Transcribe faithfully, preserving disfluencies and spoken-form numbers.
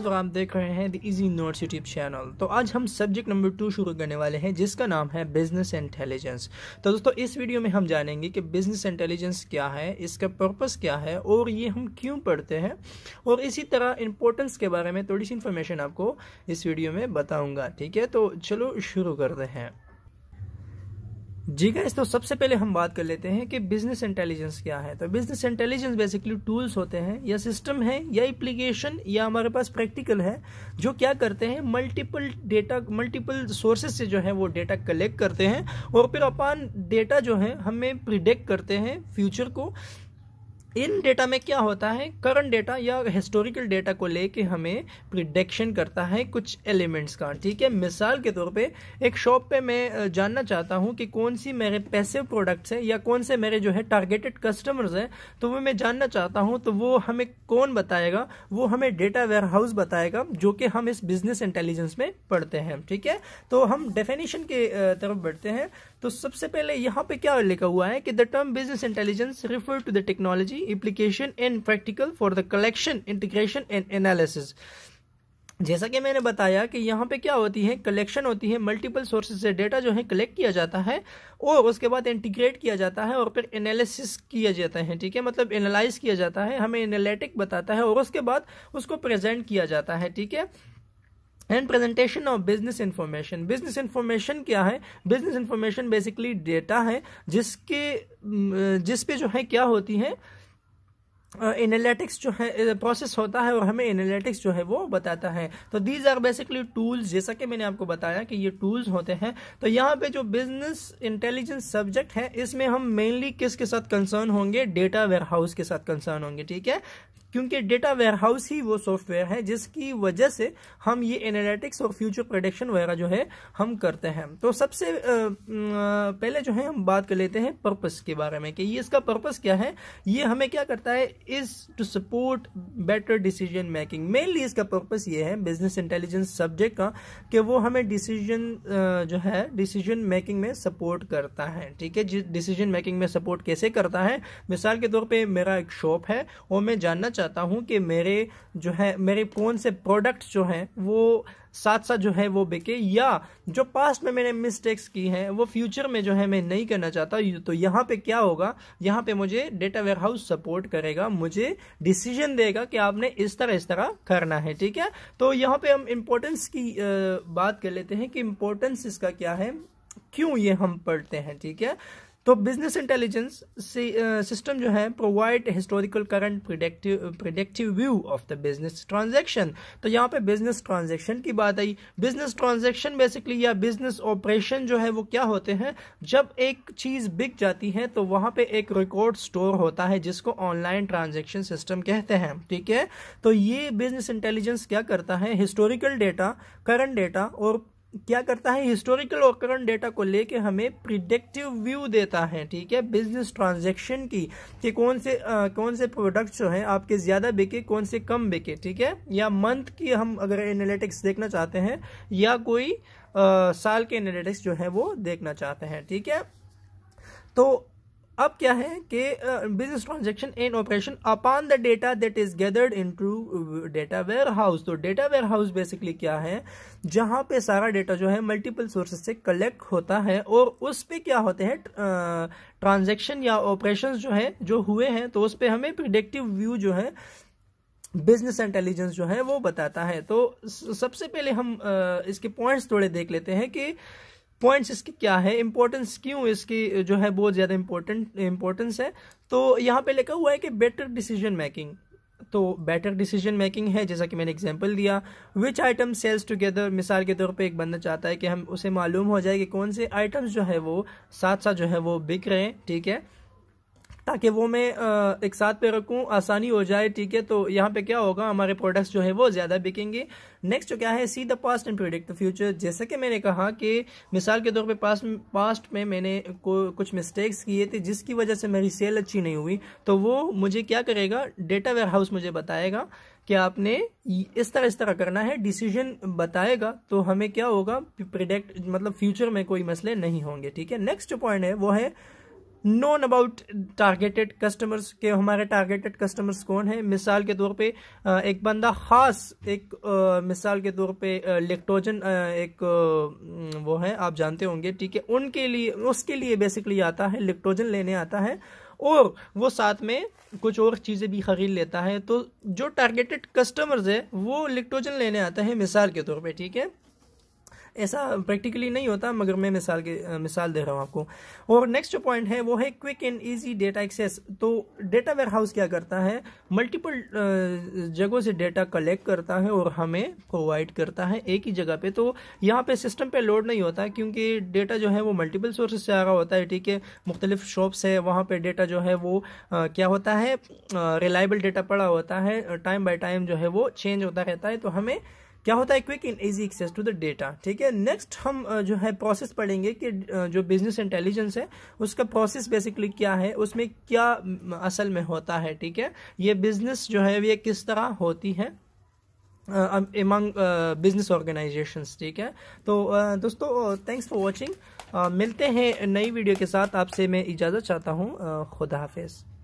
तो आप देख रहे हैं the easy notes YouTube channel. तो आज हम सब्जेक्ट नंबर टू शुरू करने वाले हैं जिसका नाम है बिजनेस इंटेलिजेंस। तो दोस्तों इस वीडियो में हम जानेंगे कि बिजनेस इंटेलिजेंस क्या है, इसका पर्पस क्या है और ये हम क्यों पढ़ते हैं, और इसी तरह इंपॉर्टेंस के बारे में थोड़ी सी इंफॉर्मेशन आपको इस वीडियो में बताऊँगा। ठीक है, तो चलो शुरू करते हैं। जी गाइस, तो सबसे पहले हम बात कर लेते हैं कि बिजनेस इंटेलिजेंस क्या है। तो बिजनेस इंटेलिजेंस बेसिकली टूल्स होते हैं या सिस्टम है या एप्लीकेशन या हमारे पास प्रैक्टिकल है जो क्या करते हैं, मल्टीपल डेटा मल्टीपल सोर्सेज से जो है वो डेटा कलेक्ट करते हैं और फिर अपन डेटा जो है हमें प्रिडिक्ट करते हैं फ्यूचर को। इन डेटा में क्या होता है, करंट डेटा या हिस्टोरिकल डेटा को लेके हमें प्रिडिक्शन करता है कुछ एलिमेंट्स का। ठीक है, मिसाल के तौर पे एक शॉप पे मैं जानना चाहता हूँ कि कौन सी मेरे पैसिव प्रोडक्ट्स हैं या कौन से मेरे जो है टारगेटेड कस्टमर्स हैं, तो वो मैं जानना चाहता हूँ। तो वो हमें कौन बताएगा, वो हमें डेटा वेयरहाउस बताएगा जो कि हम इस बिजनेस इंटेलिजेंस में पढ़ते हैं। ठीक है, तो हम डेफिनेशन के तरफ बढ़ते हैं। तो सबसे पहले यहाँ पे क्या लिखा हुआ है कि the term business intelligence refer to the technology application and practical for the collection, integration and analysis। जैसा कि मैंने बताया कि यहाँ पे क्या होती है, कलेक्शन होती है, मल्टीपल सोर्सेज से डेटा जो है कलेक्ट किया जाता है और उसके बाद इंटीग्रेट किया जाता है और फिर एनालिसिस किया जाता है। ठीक है, मतलब एनालाइज किया जाता है, हमें एनालिटिक बताता है और उसके बाद उसको प्रेजेंट किया जाता है। ठीक है, and presentation of business information. Business information क्या है, बिजनेस इंफॉर्मेशन बेसिकली डेटा है जिसके जिसपे जो है क्या होती है एनालिटिक्स uh, जो है प्रोसेस uh, होता है और हमें एनालिटिक्स जो है वो बताता है। तो दीज आर बेसिकली टूल्स, जैसा कि मैंने आपको बताया कि ये टूल्स होते हैं। तो यहाँ पे जो बिजनेस इंटेलिजेंस सब्जेक्ट है इसमें हम मेनली किसके साथ कंसर्न होंगे, डेटा वेयरहाउस के साथ कंसर्न होंगे। ठीक है, क्योंकि डेटा वेयरहाउस ही वो सॉफ्टवेयर है जिसकी वजह से हम ये एनालिटिक्स और फ्यूचर प्रेडिक्शन वगैरह जो है हम करते हैं। तो सबसे पहले जो है हम बात कर लेते हैं पर्पस के बारे में कि ये इसका पर्पस क्या है। ये हमें क्या करता है, is to support better decision making. Mainly इसका पर्पस ये है बिजनेस इंटेलिजेंस सब्जेक्ट का कि वो हमें डिसीजन जो है डिसीजन मेकिंग में सपोर्ट करता है। ठीक है, डिसीजन मेकिंग में सपोर्ट कैसे करता है, मिसाल के तौर पर मेरा एक शॉप है और मैं जानना चाहता हूँ कि मेरे जो है मेरे कौन से प्रोडक्ट जो हैं वो साथ साथ जो है वो बिके, या जो पास्ट में मैंने मिस्टेक्स की हैं वो फ्यूचर में जो है मैं नहीं करना चाहता। तो यहाँ पे क्या होगा, यहाँ पे मुझे डेटा वेयरहाउस सपोर्ट करेगा, मुझे डिसीजन देगा कि आपने इस तरह इस तरह करना है। ठीक है, तो यहाँ पे हम इम्पोर्टेंस की बात कर लेते हैं कि इम्पोर्टेंस इसका क्या है, क्यों ये हम पढ़ते हैं। ठीक है, तो बिजनेस इंटेलिजेंस सिस्टम जो है provide historical current predictive predictive view of the business transaction. तो यहाँ पे बिजनेस ट्रांजैक्शन की बात आई। बिजनेस ट्रांजैक्शन बेसिकली या बिजनेस ऑपरेशन जो है वो क्या होते हैं, जब एक चीज़ बिक जाती है तो वहाँ पे एक रिकॉर्ड स्टोर होता है जिसको ऑनलाइन ट्रांजैक्शन सिस्टम कहते हैं। ठीक है, तो ये बिजनेस इंटेलिजेंस क्या करता है, हिस्टोरिकल डेटा, करंट डेटा और क्या करता है, हिस्टोरिकल और करंट डेटा को लेके हमें प्रिडिक्टिव व्यू देता है। ठीक है, बिजनेस ट्रांजैक्शन की कि कौन से आ, कौन से प्रोडक्ट्स जो हैं आपके ज़्यादा बिके, कौन से कम बिके। ठीक है, या मंथ की हम अगर एनालिटिक्स देखना चाहते हैं या कोई आ, साल के एनालिटिक्स जो है वो देखना चाहते हैं। ठीक है, तो अब क्या है कि business transaction and operation upon the data that is gathered into data warehouse. तो डेटा वेयरहाउस बेसिकली क्या है, जहाँ पे सारा डेटा जो है मल्टीपल सोर्सेज से कलेक्ट होता है और उस पे क्या होते हैं ट्रांजैक्शन या ऑपरेशंस जो है जो हुए हैं, तो उस पे हमें प्रिडिक्टिव व्यू जो है बिजनेस इंटेलिजेंस जो है वो बताता है। तो सबसे पहले हम इसके पॉइंट्स थोड़े देख लेते हैं कि पॉइंट्स इसकी क्या है, इंपॉर्टेंस क्यों इसकी जो है बहुत ज़्यादा इम्पोर्टेंट इम्पोर्टेंस है। तो यहाँ पे लिखा हुआ है कि बेटर डिसीजन मेकिंग। तो बेटर डिसीजन मेकिंग है जैसा कि मैंने एग्जांपल दिया, विच आइटम सेल्स टुगेदर। मिसाल के तौर पे एक बंदा चाहता है कि हम उसे मालूम हो जाए कि कौन से आइटम्स जो है वो साथ साथ जो है वो बिक रहे हैं। ठीक है, ताकि वो मैं एक साथ पे रखूँ, आसानी हो जाए। ठीक है, तो यहाँ पे क्या होगा, हमारे प्रोडक्ट्स जो है वो ज़्यादा बिकेंगे। नेक्स्ट जो क्या है, see the past and predict the future. जैसे कि मैंने कहा कि मिसाल के तौर पे पास्ट पास्ट में मैंने को, कुछ मिस्टेक्स किए थे जिसकी वजह से मेरी सेल अच्छी नहीं हुई, तो वो मुझे क्या करेगा, डेटा वेयरहाउस मुझे बताएगा कि आपने इस तरह इस तरह करना है, डिसीजन बताएगा। तो हमें क्या होगा, प्रिडिक्ट मतलब फ्यूचर में कोई मसले नहीं होंगे। ठीक है, नेक्स्ट पॉइंट है वो है नोन अबाउट टारगेटेड कस्टमर्स के हमारे टारगेटेड कस्टमर्स कौन है। मिसाल के तौर पे एक बंदा ख़ास एक मिसाल के तौर पे लेक्टोजन एक वो है आप जानते होंगे, ठीक है, उनके लिए उसके लिए बेसिकली आता है लेक्टोजन लेने आता है और वो साथ में कुछ और चीज़ें भी ख़रीद लेता है। तो जो टारगेटेड कस्टमर्स है वो लेक्टोजन लेने आता है मिसाल के तौर पे, ठीक है। ऐसा प्रैक्टिकली नहीं होता मगर मैं मिसाल के मिसाल दे रहा हूँ आपको। और नेक्स्ट जो पॉइंट है वो है quick and easy data access. तो डेटा वेयरहाउस क्या करता है, मल्टीपल जगहों से डेटा कलेक्ट करता है और हमें प्रोवाइड करता है एक ही जगह पे। तो यहाँ पे सिस्टम पे लोड नहीं होता क्योंकि डेटा जो है वो मल्टीपल सोर्सेज से आ रहा होता है, ठीक है। मुख्तलिफ शॉप्स है वहाँ पर डेटा जो है वो आ, क्या होता है, रिलायबल डेटा पड़ा होता है, टाइम बाई टाइम जो है वो चेंज होता रहता है। तो हमें क्या होता है quick and easy access to the data, ठीक है। नेक्स्ट हम जो है प्रोसेस पढ़ेंगे कि जो बिजनेस इंटेलिजेंस है उसका प्रोसेस बेसिकली क्या है, उसमें क्या असल में होता है, ठीक है। ये बिजनेस जो है ये किस तरह होती है अमंग बिजनेस ऑर्गेनाइजेशंस, ठीक है। तो uh, दोस्तों थैंक्स फॉर वॉचिंग, मिलते हैं नई वीडियो के साथ, आपसे मैं इजाज़त चाहता हूँ, uh, खुदा हाफिज़।